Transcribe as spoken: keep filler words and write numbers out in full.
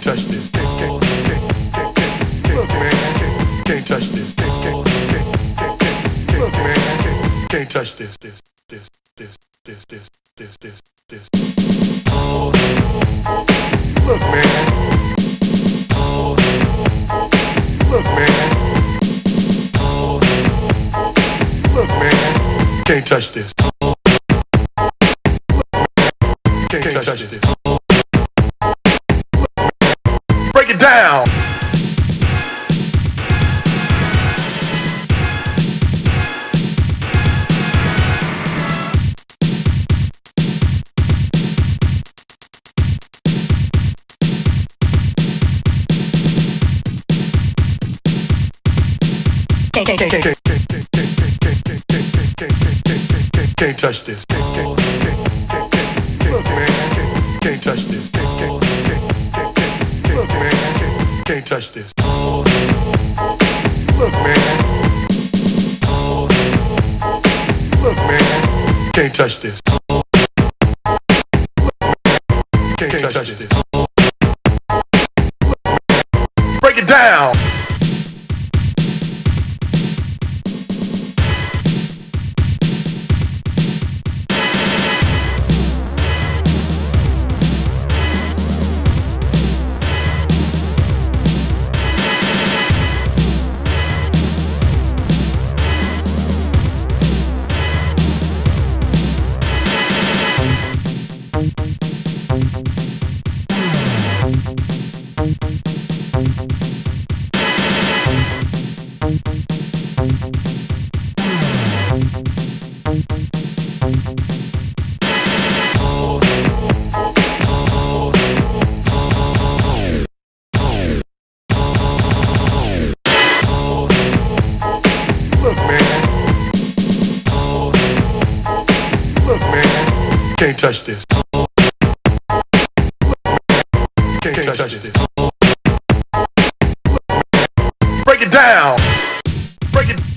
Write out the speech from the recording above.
can't touch this. Can't, can't, can't, can't, man, can't touch this. Can't, can't, can't, man, can't touch this. This, this, this, this, this, this, this, this. Look, man. Look, man. Look, man. Can't touch this. Can't touch this. Break it down. Can't touch this. Can't touch this. Can't, can't, can't, can't, look, man. Can't, can't touch this. Look, man. Look, man. Can't touch this. Look, man. Can't touch this. Break it down. Can't touch this. Can't touch this. Break it down. Break it down.